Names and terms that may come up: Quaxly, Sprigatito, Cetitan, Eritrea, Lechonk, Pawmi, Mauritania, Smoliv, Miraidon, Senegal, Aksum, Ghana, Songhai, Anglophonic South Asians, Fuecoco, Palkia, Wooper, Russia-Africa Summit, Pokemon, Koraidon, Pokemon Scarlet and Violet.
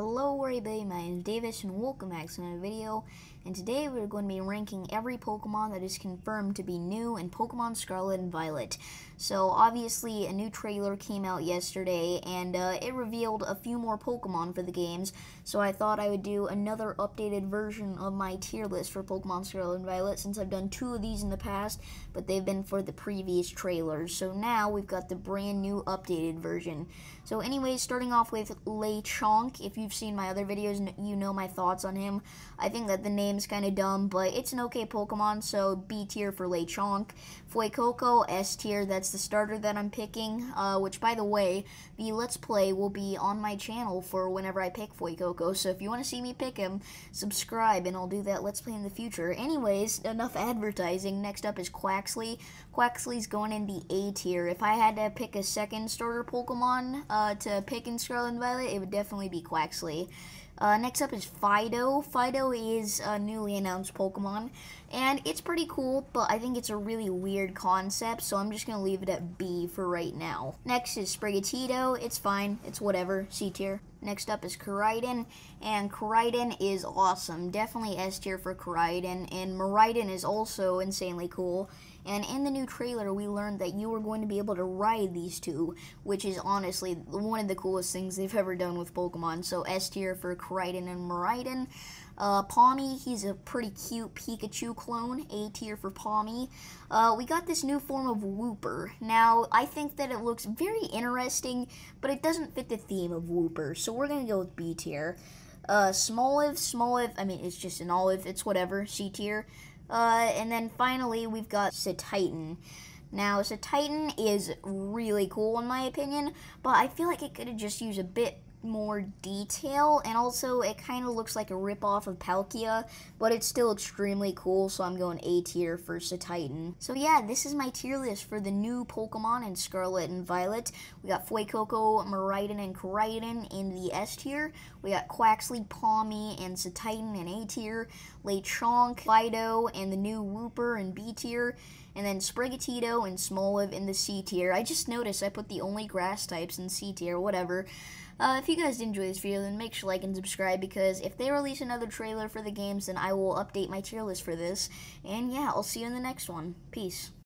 Hello everybody, my name is Davis and welcome back to another video, and today we're going to be ranking every Pokemon that is confirmed to be new in Pokemon Scarlet and Violet. So obviously a new trailer came out yesterday and it revealed a few more Pokemon for the games, so I thought I would do another updated version of my tier list for Pokemon Scarlet and Violet since I've done two of these in the past, but they've been for the previous trailers. So now we've got the brand new updated version. So anyways, starting off with Lechonk. If you've seen my other videos, you know my thoughts on him. I think that the name's kind of dumb, but it's an okay Pokemon, so B tier for Lechonk. Fuecoco, S tier, that's the starter that I'm picking, which, by the way, the Let's Play will be on my channel for whenever I pick Fuecoco, so if you want to see me pick him, subscribe, and I'll do that Let's Play in the future. Anyways, enough advertising. Next up is Quaxly. Quaxly's going in the A tier. If I had to pick a second starter Pokemon to pick in Scarlet and Violet, it would definitely be Quaxly. Next up is Fido. Fido is a newly announced Pokemon, and it's pretty cool, but I think it's a really weird concept, so I'm just going to leave it at B for right now. Next is Sprigatito. It's fine. It's whatever. C tier. Next up is Koraidon, and Koraidon is awesome. Definitely S tier for Koraidon, and Miraidon is also insanely cool. And in the new trailer, we learned that you are going to be able to ride these two, which is honestly one of the coolest things they've ever done with Pokemon. So S tier for Koraidon and Miraidon. Pawmi, he's a pretty cute Pikachu clone. A tier for Pawmi. We got this new form of Wooper. Now, I think that it looks very interesting, but it doesn't fit the theme of Wooper, so we're going to go with B tier. Smoliv, I mean, it's just an olive, it's whatever, C tier. And then finally, we've got Cetitan. Now, Cetitan is really cool in my opinion, but I feel like it could have just used a bit more detail, and also it kind of looks like a ripoff of Palkia, but it's still extremely cool, so I'm going A tier for Cetitan. So yeah, this is my tier list for the new Pokemon in Scarlet and Violet. We got Fuecoco, Miraidon, and Koraidon in the S tier. We got Quaxly, Pawmi, and Cetitan in A tier. Lechonk, Fido, and the new Wooper in B tier. And then Sprigatito and Smoliv in the C tier. I just noticed I put the only grass types in C tier, whatever. If you guys did enjoy this video, then make sure to like and subscribe, because if they release another trailer for the games, then I will update my tier list for this. And yeah, I'll see you in the next one. Peace.